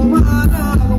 Hãy subscribe cho kênh Ghiền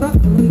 Để không bỏ lỡ những video hấp dẫn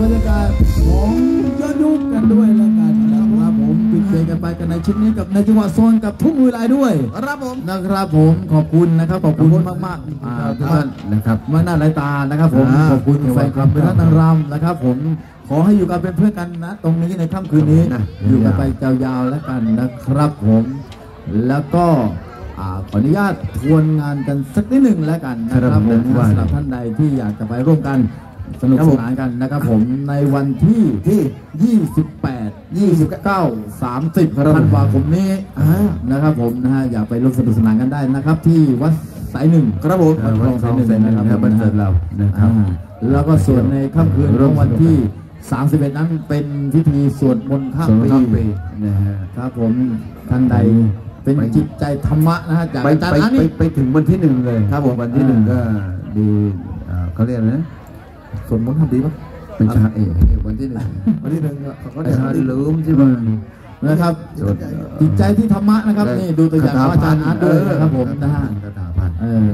บรรยากาศของย้อนยุคกันด้วยแล้วกันนะครับผมปิดเพลงกันไปกันในชิ้นนี้กับในจังหวะโซนกับทุ่งวิไลด้วยครับผมนะครับผมขอบคุณนะครับขอบคุณมากๆทุกท่านนะครับมาหน้าหลายตานะครับผมขอบคุณแฟนคลับเป็นท่านนางรำนะครับผมขอให้อยู่กันเป็นเพื่อนกันนะตรงนี้ในค่ำคืนนี้อยู่กันไปยาวๆแล้วกันนะครับผมแล้วก็ขออนุญาตทวนงานกันสักนิดหนึ่งแล้วกันนะครับผมสำหรับท่านใดที่อยากจะไปร่วมกันสนุกสนานกันนะครับผมในวันที่28, 29, 30 ธันวาคมนี้นะครับผมนะฮะอยากไปร่วมสนุกสนานกันได้นะครับที่วัดสายหนึ่งครับผมวัดคลองสายหนึ่งนะครับบันเทิงเรานะครับแล้วก็ส่วนในค่ำคืนของวันที่31นั้นเป็นพิธีสวดมนต์ข้ามปีนะครับผมท่านใดเป็นจิตใจธรรมะนะฮะจากอาจารย์นี่ไปถึงวันที่ 1เลยครับผมวันที่ 1ก็ดีเขาเรียกนะสวดมนต์ทำดีปะเป็นชาเอวันที่ 1วันที่ 1เขาจะลืมใช่ไหมนะครับจิตใจที่ธรรมะนะครับนี่ดูตัวอย่างอาจารย์อาร์ตด้วยนะครับผมนะฮะ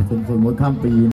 เป็นสวดมนต์ข้ามปี